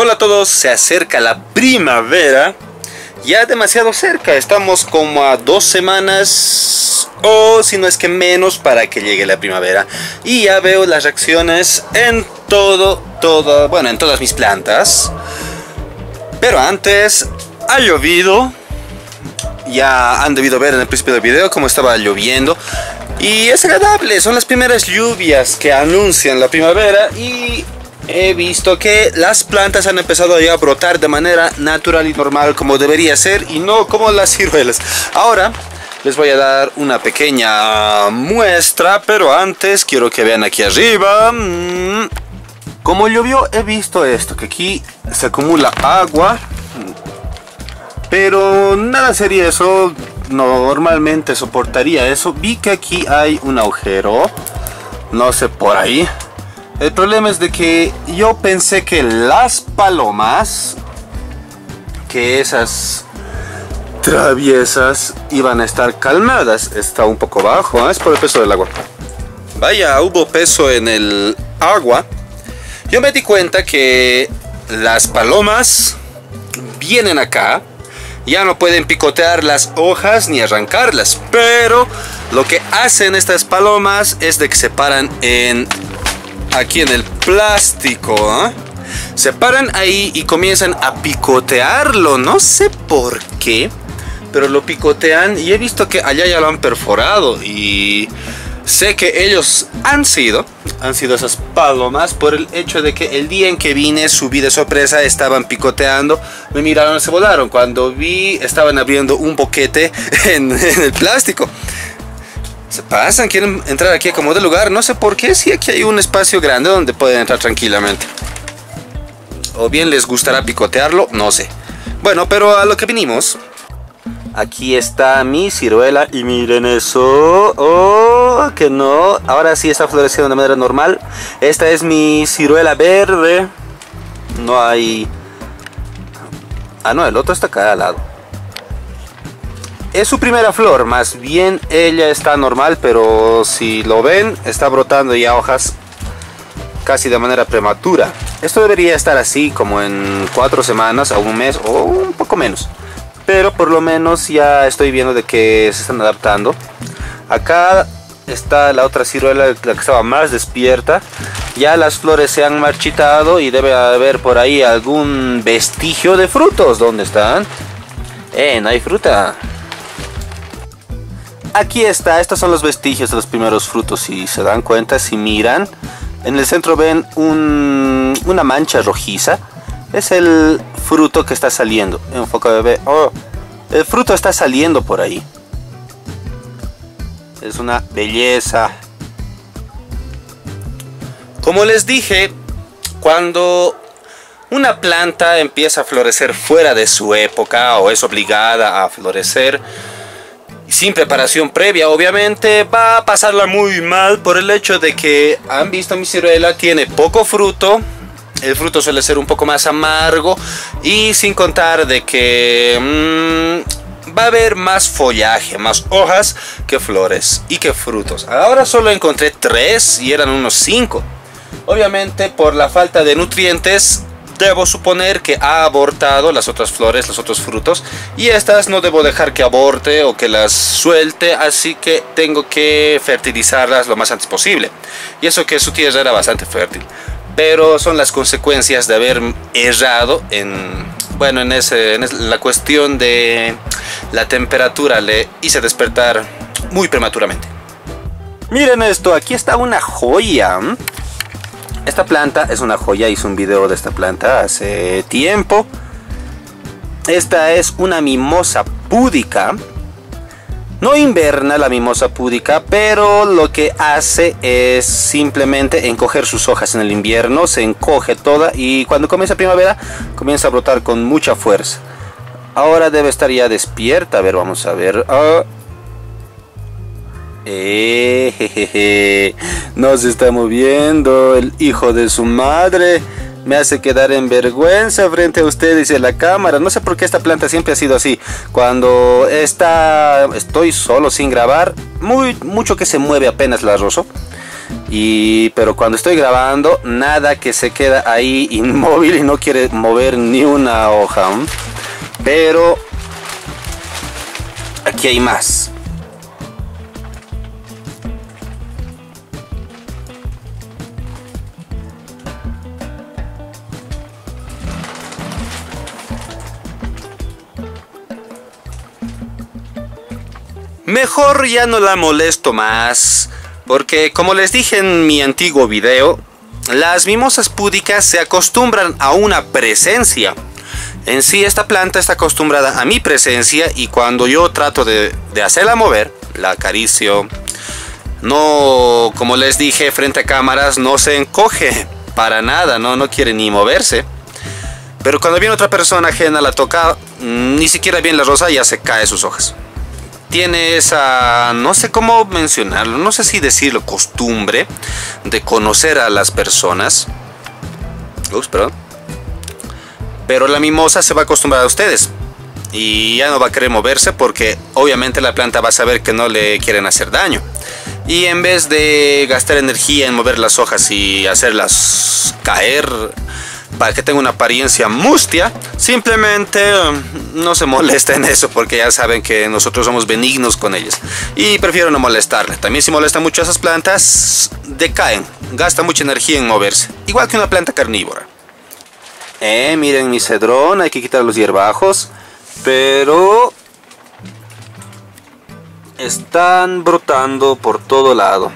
Hola a todos, se acerca la primavera, ya demasiado cerca, estamos como a 2 semanas o si no es que menos para que llegue la primavera. Y ya veo las reacciones en todas mis plantas. Pero antes ha llovido, ya han debido ver en el principio del video cómo estaba lloviendo. Y es agradable, son las primeras lluvias que anuncian la primavera y he visto que las plantas han empezado ya a brotar de manera natural y normal como debería ser y no como las ciruelas. Ahora les voy a dar una pequeña muestra, pero antes quiero que vean aquí arriba. Como llovió he visto esto, que aquí se acumula agua, pero nada sería eso, normalmente soportaría eso. Vi que aquí hay un agujero, no sé, por ahí. El problema es de que yo pensé que las palomas, que esas traviesas, iban a estar calmadas. Está un poco bajo, ¿eh? Es por el peso del agua. Vaya, hubo peso en el agua. Yo me di cuenta que las palomas vienen acá, ya no pueden picotear las hojas ni arrancarlas, pero lo que hacen estas palomas es de que se paran en... aquí en el plástico, ¿eh? Se paran ahí y comienzan a picotearlo, no sé por qué, pero lo picotean y he visto que allá ya lo han perforado y sé que ellos han sido esas palomas por el hecho de que el día en que vine subí de sorpresa, estaban picoteando, me miraron, se volaron, cuando vi estaban abriendo un boquete en el plástico. Se pasan, quieren entrar aquí a como de lugar, no sé por qué, si aquí hay un espacio grande donde pueden entrar tranquilamente. O bien les gustará picotearlo, no sé. Bueno, pero a lo que vinimos. Aquí está mi ciruela y miren eso. Oh, que no. Ahora sí está floreciendo de manera normal. Esta es mi ciruela verde. No hay... ah, no, el otro está acá al lado. Es su primera flor, más bien ella está normal, pero si lo ven, está brotando ya hojas casi de manera prematura. Esto debería estar así como en 4 semanas a un mes o un poco menos. Pero por lo menos ya estoy viendo de que se están adaptando. Acá está la otra ciruela, la que estaba más despierta. Ya las flores se han marchitado y debe haber por ahí algún vestigio de frutos. ¿Dónde están? No hay fruta. Aquí está, estos son los vestigios de los primeros frutos. Si se dan cuenta, si miran, en el centro ven una mancha rojiza. Es el fruto que está saliendo. Enfoca, bebé. Oh, el fruto está saliendo por ahí. Es una belleza. Como les dije, cuando una planta empieza a florecer fuera de su época o es obligada a florecer sin preparación previa, obviamente va a pasarla muy mal por el hecho de que han visto mi ciruela, tiene poco fruto, el fruto suele ser un poco más amargo y sin contar de que va a haber más follaje, más hojas que flores y que frutos. Ahora solo encontré 3 y eran unos 5. Obviamente por la falta de nutrientes debo suponer que ha abortado las otras flores, los otros frutos, y estas no debo dejar que aborte o que las suelte, así que tengo que fertilizarlas lo más antes posible. Y eso que su tierra era bastante fértil, pero son las consecuencias de haber errado en la cuestión de la temperatura. Le hice despertar muy prematuramente. Miren esto, aquí está una joya. Esta planta es una joya, hice un video de esta planta hace tiempo. Esta es una mimosa púdica. No inverna la mimosa púdica, pero lo que hace es simplemente encoger sus hojas en el invierno. Se encoge toda y cuando comienza primavera comienza a brotar con mucha fuerza. Ahora debe estar ya despierta. A ver, vamos a ver. No se está moviendo, el hijo de su madre me hace quedar en vergüenza frente a ustedes y a la cámara. No sé por qué esta planta siempre ha sido así. Cuando estoy solo sin grabar, mucho que se mueve apenas la rozo. Pero cuando estoy grabando, nada que se queda ahí inmóvil y no quiere mover ni una hoja. Pero aquí hay más. Mejor ya no la molesto más, porque como les dije en mi antiguo video, las mimosas púdicas se acostumbran a una presencia. En sí, esta planta está acostumbrada a mi presencia y cuando yo trato de hacerla mover, la acaricio. No, como les dije, frente a cámaras no se encoge para nada, no quiere ni moverse. Pero cuando viene otra persona ajena la toca, ni siquiera bien la rosa, ya se caen sus hojas. Tiene esa, no sé cómo mencionarlo, no sé si decirlo, costumbre de conocer a las personas. Ups, perdón. Pero la mimosa se va a acostumbrar a ustedes y ya no va a querer moverse porque obviamente la planta va a saber que no le quieren hacer daño. Y en vez de gastar energía en mover las hojas y hacerlas caer para que tenga una apariencia mustia, simplemente no se molesta en eso, porque ya saben que nosotros somos benignos con ellas y prefiero no molestarle. También si molesta mucho a esas plantas, decaen, gasta mucha energía en moverse, igual que una planta carnívora. Miren mi cedrón, hay que quitar los hierbajos, pero están brotando por todo lado.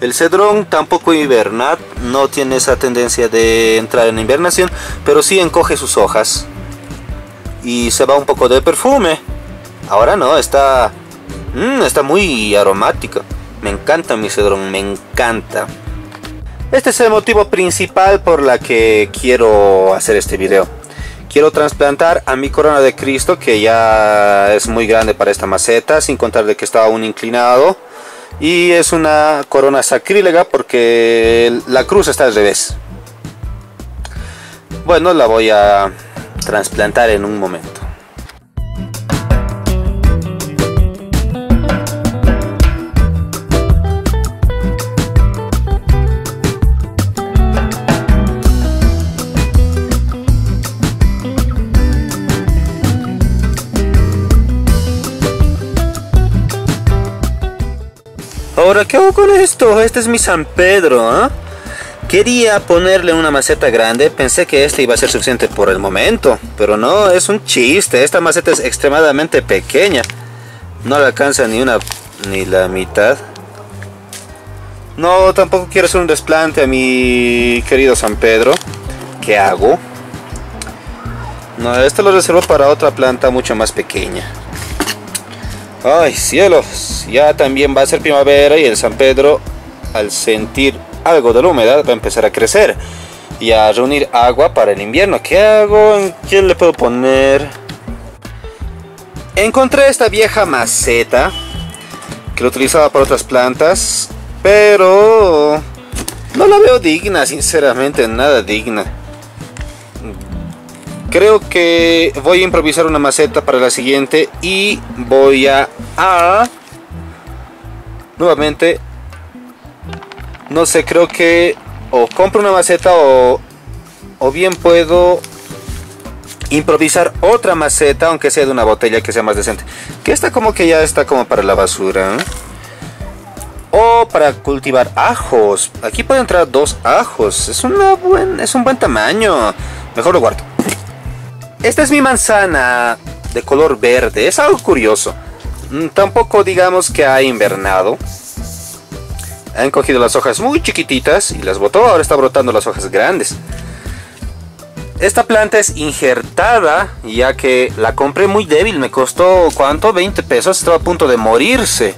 El cedrón tampoco inverna, no tiene esa tendencia de entrar en invernación, pero sí encoge sus hojas y se va un poco de perfume. Ahora no, está muy aromático. Me encanta mi cedrón, me encanta. Este es el motivo principal por la que quiero hacer este video. Quiero trasplantar a mi corona de Cristo, que ya es muy grande para esta maceta, sin contar de que está aún inclinado. Y es una corona sacrílega porque la cruz está al revés. Bueno, la voy a trasplantar en un momento. Ahora, ¿qué hago con esto? Este es mi San Pedro, ¿eh? Quería ponerle una maceta grande, pensé que este iba a ser suficiente por el momento, pero no, es un chiste. Esta maceta es extremadamente pequeña, no le alcanza ni la mitad. No, tampoco quiero hacer un desplante a mi querido San Pedro. ¿Qué hago? No, esto lo reservo para otra planta mucho más pequeña. Ay cielos, ya también va a ser primavera y el San Pedro, al sentir algo de la humedad, va a empezar a crecer y a reunir agua para el invierno. ¿Qué hago? ¿En qué le puedo poner? Encontré esta vieja maceta que lo utilizaba para otras plantas, pero no la veo digna, sinceramente, nada digna. Creo que voy a improvisar una maceta para la siguiente y voy a nuevamente, no sé, creo que o compro una maceta o bien puedo improvisar otra maceta, aunque sea de una botella que sea más decente. Que esta como que ya está como para la basura, ¿eh? O para cultivar ajos. Aquí pueden entrar dos ajos. Es un buen tamaño. Mejor lo guardo. Esta es mi manzana de color verde, es algo curioso. Tampoco digamos que ha invernado. Han cogido las hojas muy chiquititas y las botó, ahora está brotando las hojas grandes. Esta planta es injertada, ya que la compré muy débil, me costó, ¿cuánto? 20 pesos, estaba a punto de morirse.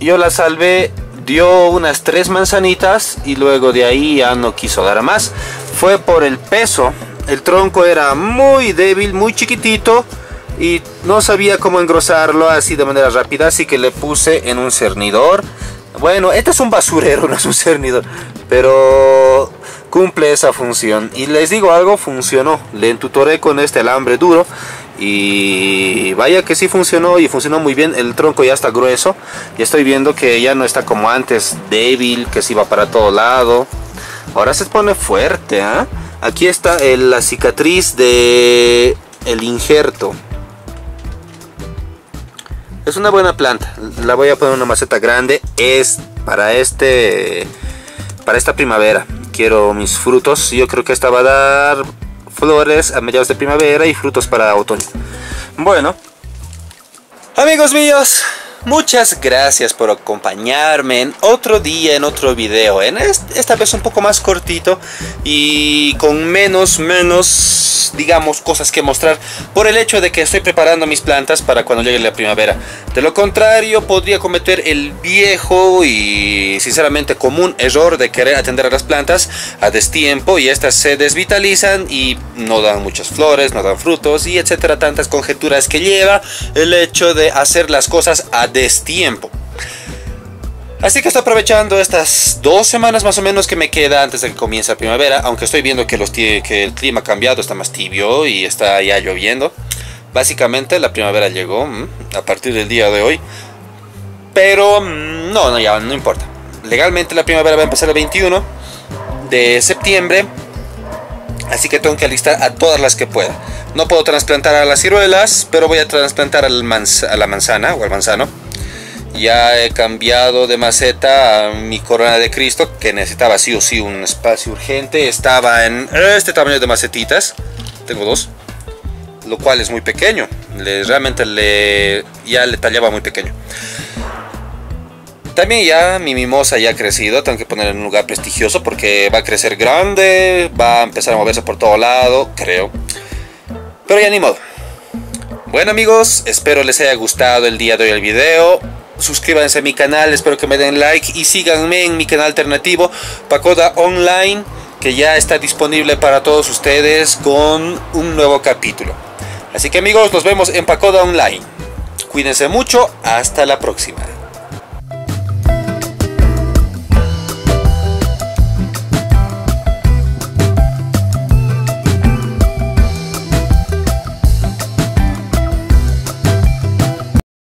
Yo la salvé, dio unas 3 manzanitas y luego de ahí ya no quiso dar más. Fue por el peso. El tronco era muy débil, muy chiquitito y no sabía cómo engrosarlo así de manera rápida, así que le puse en un cernidor. Bueno, este es un basurero, no es un cernidor, pero cumple esa función. Y les digo algo, funcionó. Le entutoré con este alambre duro Y vaya que sí funcionó, y funcionó muy bien. El tronco ya está grueso, y estoy viendo que ya no está como antes débil, que se iba para todo lado. Ahora se pone fuerte, ¿eh? Aquí está la cicatriz de el injerto. Es una buena planta, la voy a poner en una maceta grande. Es para esta primavera. Quiero mis frutos. Yo creo que esta va a dar flores a mediados de primavera y frutos para otoño. Bueno, amigos míos, muchas gracias por acompañarme en otro día, en otro video. En esta vez un poco más cortito y con menos, digamos, cosas que mostrar, por el hecho de que estoy preparando mis plantas para cuando llegue la primavera. De lo contrario, podría cometer el viejo y sinceramente común error de querer atender a las plantas a destiempo, y estas se desvitalizan y no dan muchas flores, no dan frutos, y etcétera, tantas conjeturas que lleva el hecho de hacer las cosas a destiempo. Así que estoy aprovechando estas 2 semanas más o menos que me queda antes de que comience la primavera, aunque estoy viendo que el clima ha cambiado, está más tibio y está ya lloviendo. Básicamente la primavera llegó a partir del día de hoy, pero ya no importa. Legalmente la primavera va a empezar el 21 de septiembre, así que tengo que alistar a todas las que pueda. No puedo trasplantar a las ciruelas, pero voy a trasplantar a la manzana o al manzano. Ya he cambiado de maceta a mi corona de Cristo, que necesitaba sí o sí un espacio urgente. Estaba en este tamaño de macetitas. Tengo 2, lo cual es muy pequeño. Ya le tallaba muy pequeño. También ya mi mimosa ya ha crecido, tengo que poner en un lugar prestigioso porque va a crecer grande, va a empezar a moverse por todo lado, creo. Pero ya ni modo. Bueno amigos, espero les haya gustado el día de hoy el video. Suscríbanse a mi canal, espero que me den like y síganme en mi canal alternativo Pakoda Online, que ya está disponible para todos ustedes con un nuevo capítulo. Así que amigos, nos vemos en Pakoda Online. Cuídense mucho, hasta la próxima.